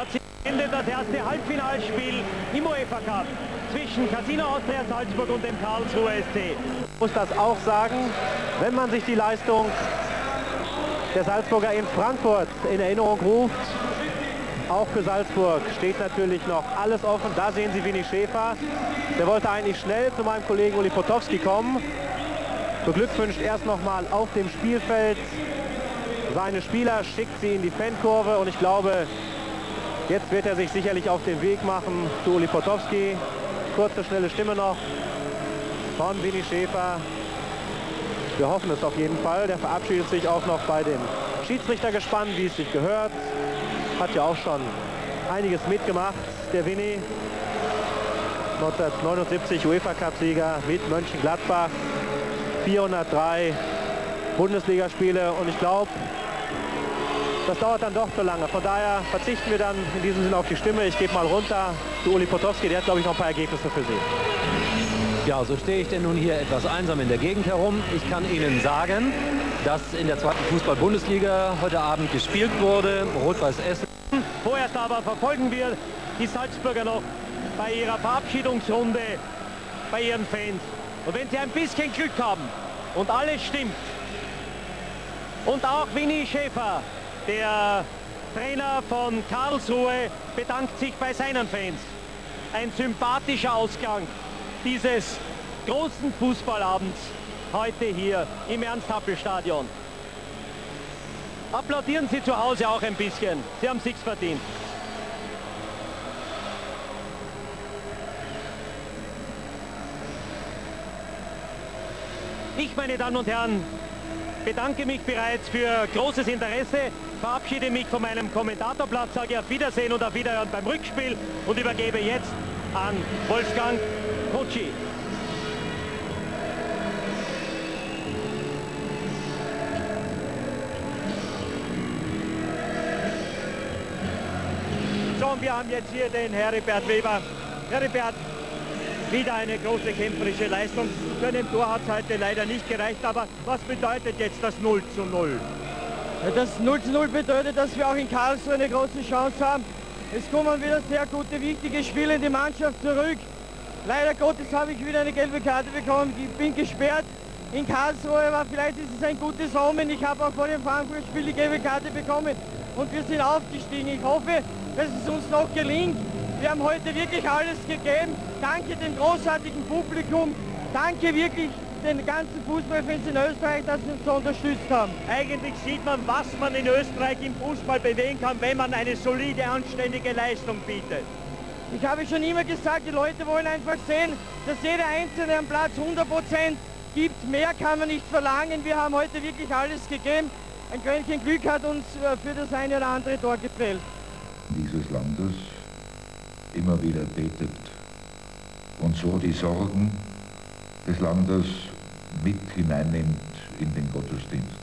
Platz endet das erste Halbfinalspiel im UEFA Cup zwischen Casino Austria Salzburg und dem Karlsruher SC. Ich muss das auch sagen, wenn man sich die Leistung der Salzburger in Frankfurt in Erinnerung ruft, auch für Salzburg steht natürlich noch alles offen. Da sehen Sie Winnie Schäfer. Der wollte eigentlich schnell zu meinem Kollegen Uli Potofski kommen. Beglückwünscht erst nochmal auf dem Spielfeld seine Spieler, schickt sie in die Fankurve. Und ich glaube, jetzt wird er sich sicherlich auf den Weg machen zu Uli Potofski. Kurze, schnelle Stimme noch von Winnie Schäfer. Wir hoffen es auf jeden Fall. Der verabschiedet sich auch noch bei dem Schiedsrichter gespannt, wie es sich gehört. Hat ja auch schon einiges mitgemacht, der Winnie. 1979 UEFA-Cup-Sieger mit Mönchengladbach. 403 Bundesligaspiele und ich glaube, das dauert dann doch zu lange. Von daher verzichten wir dann in diesem Sinne auf die Stimme. Ich gebe mal runter zu Uli Potofski, der hat, glaube ich, noch ein paar Ergebnisse für Sie. Ja, so stehe ich denn nun hier etwas einsam in der Gegend herum. Ich kann Ihnen sagen, dass in der zweiten Fußball-Bundesliga heute Abend gespielt wurde. Rot-Weiß-Essen. Vorerst aber verfolgen wir die Salzburger noch bei ihrer Verabschiedungsrunde bei ihren Fans. Und wenn sie ein bisschen Glück haben und alles stimmt und auch Winnie Schäfer, der Trainer von Karlsruhe, bedankt sich bei seinen Fans. Ein sympathischer Ausgang dieses großen Fußballabends heute hier im Ernst-Happel-Stadion. Applaudieren Sie zu Hause auch ein bisschen. Sie haben sich's verdient. Ich, meine Damen und Herren, bedanke mich bereits für großes Interesse, verabschiede mich von meinem Kommentatorplatz, sage auf Wiedersehen und auf Wiederhören beim Rückspiel und übergebe jetzt an Wolfgang Kutschi. Wir haben jetzt hier den Heribert Weber. Heribert, wieder eine große kämpferische Leistung. Für den Tor hat es heute leider nicht gereicht, aber was bedeutet jetzt das 0:0? Das 0:0 bedeutet, dass wir auch in Karlsruhe eine große Chance haben. Es kommen wieder sehr gute, wichtige Spiele in die Mannschaft zurück. Leider Gottes habe ich wieder eine gelbe Karte bekommen, ich bin gesperrt in Karlsruhe, aber vielleicht ist es ein gutes Omen. Ich habe auch vor dem Frankfurt-Spiel die gelbe Karte bekommen und wir sind aufgestiegen. Ich hoffe, dass es uns noch gelingt. Wir haben heute wirklich alles gegeben. Danke dem großartigen Publikum. Danke wirklich den ganzen Fußballfans in Österreich, dass sie uns so unterstützt haben. Eigentlich sieht man, was man in Österreich im Fußball bewegen kann, wenn man eine solide, anständige Leistung bietet. Ich habe schon immer gesagt, die Leute wollen einfach sehen, dass jeder Einzelne am Platz 100% gibt. Mehr kann man nicht verlangen. Wir haben heute wirklich alles gegeben. Ein Quäntchen Glück hat uns für das eine oder andere Tor gefehlt. Dieses Landes immer wieder betet und so die Sorgen des Landes mit hineinnimmt in den Gottesdienst.